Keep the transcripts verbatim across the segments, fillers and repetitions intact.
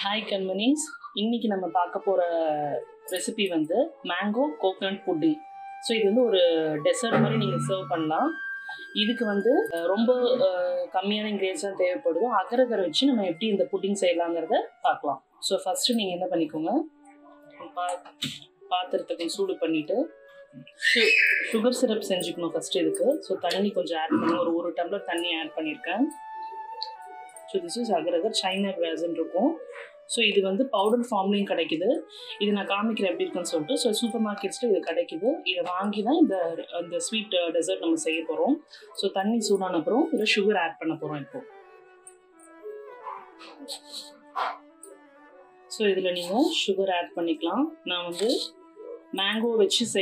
High कन्मनीस इन्नीकी नम्म पार्क्क पोर रेसिपी वंदु मैंगो कोकोनट पुडिंग सो इदु वंदु ओरु डेसर्ट मारी नींगा सर्व पण्णलाम इदुक्कु वंदु रोम्ब कम्मियान इंग्रेडिएंट्स तान थेवैपडुदु अगर अगर वच्चु नम्म एप्पडी इंद पुडिंग सेयलामंगरदा पार्क्कलाम सो फर्स्ट नींगा एन्ना पण्णिकोंगा पात्रत्तुक्कु सूडु पण्णिट्टु sugar syrup செஞ்சுக்கணும் first இதுக்கு சோ தண்ணி கொஞ்சம் ஆட் பண்ணி ஒரு ஒரு டம்ளர் தண்ணி ஆட் பண்ணிருக்கேன் so this is agar agar china grass ன்னு இருக்கும் சோ இது வந்து பவுடர் ஃபார்ம்லயும் கிடைக்குது இது நான் காமிக்கிறேன் எப்படி இருக்குன்னு சொல்லிட்டு சோ சூப்பர் மார்க்கெட்ஸ்ல இது கிடைக்குது இத வாங்கி தான் இந்த அந்த ஸ்வீட் டெசர்ட் நம்ம செய்ய போறோம் சோ தண்ணி சூடான அப்புறம் இதுல sugar ஆட் பண்ண போறோம் இப்போ சோ இதுல நீங்க sugar ஆட் பண்ணிக்கலாம் நான் வந்து मैंगो वैसे से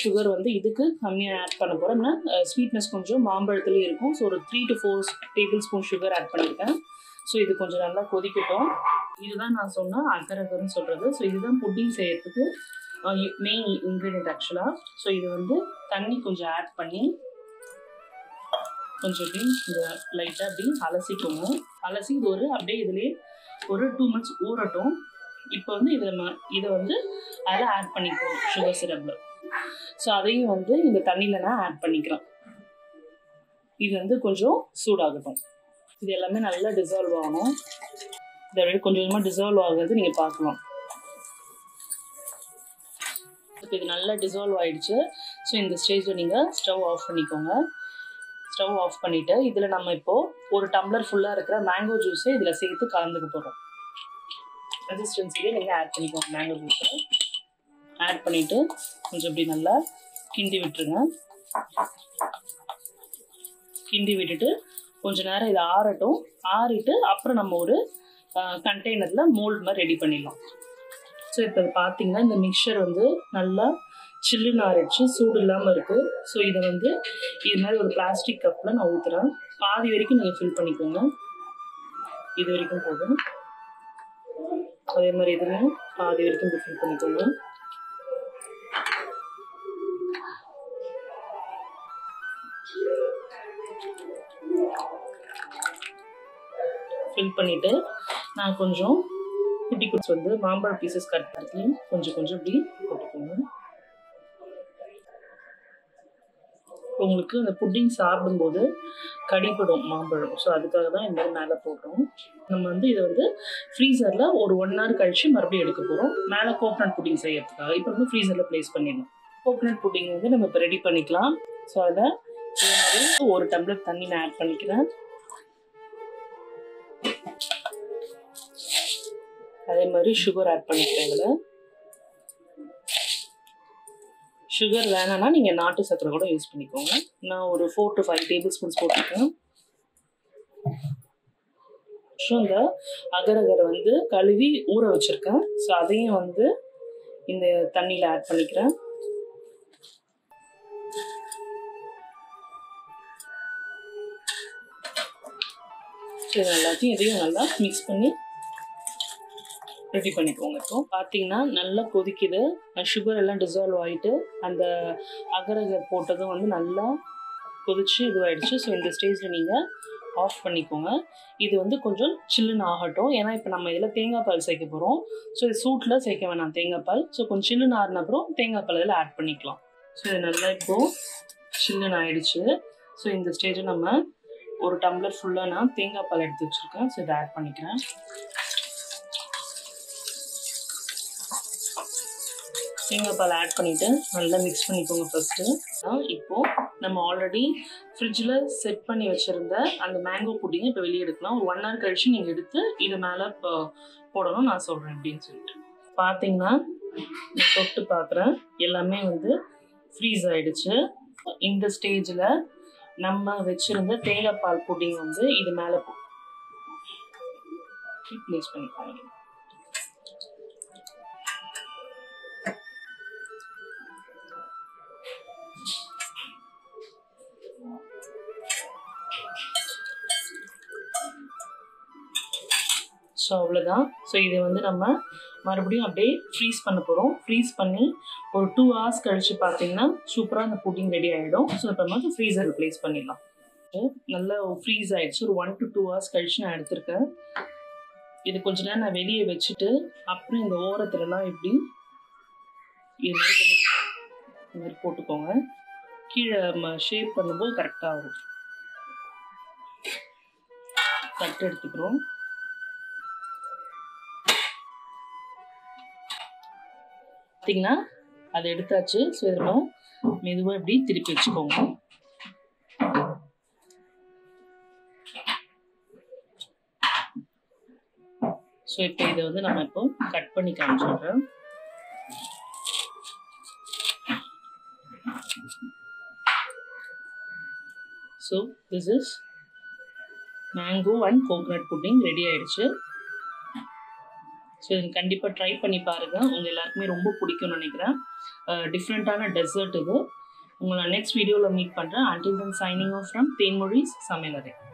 सुगर वो इतक कम आड पड़पे स्वीटन कुछ मापल so three two four tablespoon sugar add पड़े सो इत को ना को ना सुन अगर अगर सो इतना पुडिंग से मेन इंग्रीडियंट आक्चुअला सो इत वो तண்ணி कुछ आड पड़ी कुछ लाइटा अभी अलसिको अलसी अब और टू मिनट्स ऊरटो இப்போ வந்து இத இத வந்து அத ஆட் பண்ணிக்கணும் sugar syrup சோ அதையும் வந்து இந்த தண்ணில நான் ஆட் பண்ணிக்கிறேன் இது வந்து கொஞ்சம் சூடாகட்டும் இது எல்லாமே நல்லா டிசால்வ் ஆகணும் இது அப்படியே கொஞ்சமா டிசால்வ் ஆகுது நீங்க பார்க்கலாம் இது நல்லா டிசால்வ் ஆயிடுச்சு சோ இந்த ஸ்டேஜ்ல நீங்க ஸ்டவ் ஆஃப் பண்ணிக்கோங்க ஸ்டவ் ஆஃப் பண்ணிட்டு இதுல நம்ம இப்போ ஒரு டம்ளர் ஃபுல்லா இருக்கிற mango juice ஐ இதுல சேர்த்து கலந்துக்க போறோம் कंसिस्टेंसी नहीं आड पड़ो मैंगो जूस आड पड़े कुछ अब ना किंडी विटर किंडी विटिटे कुछ नेर आरटो आरीटे अपर नम्बर कंटेनर मोल्ड मारे रेडी पड़ो सो इत पाती मिक्सर वो ना चिल्ल आरड़ी सूडामको सो वो इतमारी और प्लास्टिक कप ना ऊतर पाद वरी फिल पड़को इतव அதே மாதிரி இதுவும் பாதி வரைக்கும் டிஃபில் பண்ணிக்கோங்க ஃபில் பண்ணிட்டு நான் கொஞ்சம் குட்டி குட்டி வந்து மாம்பழ பீசஸ் கட் பண்ணி கொஞ்சம் கொஞ்சம் இப்படி போட்டுக்கோங்க உங்களுக்கு அந்த புட்டிங் சாப்பிடும்போது கடிபடும் மாம்பழம் சோ அதுக்காக தான் இந்த மேல போடுறோம் நம்ம வந்து இது வந்து ஃப்ரீசர்ல ஒரு ஒரு மணி நேரம் கழிச்சு மறுபடியும் எடுக்க போறோம் மேல கோகனட் புட்டிங் செய்யறதுக்காக இப்போ நம்ம ஃப்ரீசர்ல ப்ளேஸ் பண்ணிடலாம் கோகனட் புட்டிங் வந்து நம்ம ரெடி பண்ணிக்கலாம் சோ அத இந்த மாதிரி ஒரு டம்ளர் தண்ணி நான் ஆட் பண்ணிக்கிறேன் அதே மாதிரி sugar ஆட் பண்ணிக்கிறேன்ல sugar வேணானா நீங்க நாட்டு சக்கரை கூட யூஸ் பண்ணிக்கோங்க நான் ஒரு four to five tablespoons போட்டுட்டேன் சுங்க agar agar வந்து கழுவி ஊற வச்சிருக்கேன் சோ அதையும் வந்து இந்த தண்ணில ஆட் பண்ணிக்கிறேன் சோ எல்லாத்தையும் இதையும் நல்லா mix பண்ணி ரெடி பண்ணிக்கோங்க இப்போ பாத்தீங்கன்னா நல்லா கொதிக்குது sugar எல்லாம் டிசால்வ் ஆயிட்டு அந்த agar agar போட்டது வந்து நல்லா கொதிச்சு இதுவாயிடுச்சு சோ இந்த ஸ்டேஜ்ல நீங்க ஆஃப் பண்ணிக்கோங்க இது வந்து கொஞ்சம் சில்லுன்னு ஆகட்டும் ஏனா இப்போ நம்ம இதல தேங்காய் பால் சேர்க்க போறோம் சோ இது சூட்ல சேர்க்க வேணாம் தேங்காய் பால் சோ கொஞ்சம் சில்லுன்னு ஆறன அப்புறம் தேங்காய் பால் இதல ஆட் பண்ணிக்கலாம் சோ இது நல்லா இப்போ சில்லுன்னு ஆயிடுச்சு சோ இந்த ஸ்டேஜ்ல நம்ம ஒரு டம்ளர் ஃபுல்லா நான் தேங்காய் பால் எடுத்து வச்சிருக்கேன் சோ இத ஆட் பண்ணிக்கிறேன் தேங்காய் பால் ஆட் பண்ணிட்டு நல்லா மிக்ஸ் பண்ணிக்கோங்க ஃபர்ஸ்ட் இப்போ நம்ம ஆல்ரெடி ஃப்ரிட்ஜ்ல செட் பண்ணி வச்சிருந்த அந்த மேங்கோ புட்டிங் இப்போ வெளிய எடுக்கலாம் ஒரு ஒரு மணி நேரம் கழிச்சு நீங்க எடுத்து இத மேல போடணும் நான் சொல்றேன் அப்படினு சொல்லிட்டு பாத்தீங்கன்னா நான் தொட்டு பார்க்கறேன் எல்லாமே வந்து ஃப்ரீஸ் ஆயிடுச்சு இந்த ஸ்டேஜ்ல நம்ம வச்சிருந்த தேங்காய் பால் புட்டிங் வந்து இது மேல போ ப்ளேஸ் பண்ணிக்கலாம் சோ அவ்வளவுதான் சோ இது வந்து நம்ம மறுபடியும் அப்படியே ஃப்ரீஸ் பண்ண போறோம் ஃப்ரீஸ் பண்ணி ஒரு two hours கழிச்சு பாத்தீங்கன்னா சூப்பரா அந்த புட்டிங் ரெடி ஆயிடும் சோ இப்போ நம்ம ஃப்ரீசர்ல ப்ளேஸ் பண்ணிடலாம் நல்ல ஃப்ரீஸ் ஆயிடுச்சு ஒரு one to two hours கழிச்சு நான் எடுத்துர்க்கேன் இது கொஞ்ச நேரம் நான் வெளியே வச்சிட்டு அப்புறம் இந்த ஓரத்துலலாம் இப்படி இந்த மாதிரி போட்டுக்கோங்க. கீழே ஷேப் பண்ணும்போது கரெக்டாக வரும். கட் எடுத்துக்கிறோம். பார்த்தீங்கன்னா அதை எடுத்தாச்சு. ஸோ இதெல்லாம் மெதுவாக இப்படி திருப்பி வச்சுக்கோங்க. ஸோ இப்போ இதை வந்து நம்ம இப்போ கட் பண்ணி காமிச்சிடுறோம். So this is mango and coconut pudding ready ஆயிடுச்சு. ஸோ இது கண்டிப்பாக ட்ரை பண்ணி பாருங்கள். உங்கள் எல்லாருக்குமே ரொம்ப பிடிக்கும்னு நினைக்கிறேன். டிஃப்ரெண்ட்டான டெசர்ட் இது. உங்களை நெக்ஸ்ட் வீடியோவில் மீட் பண்ணுறேன். Until then signing off from தேன்மொழிஸ் சமையலறை.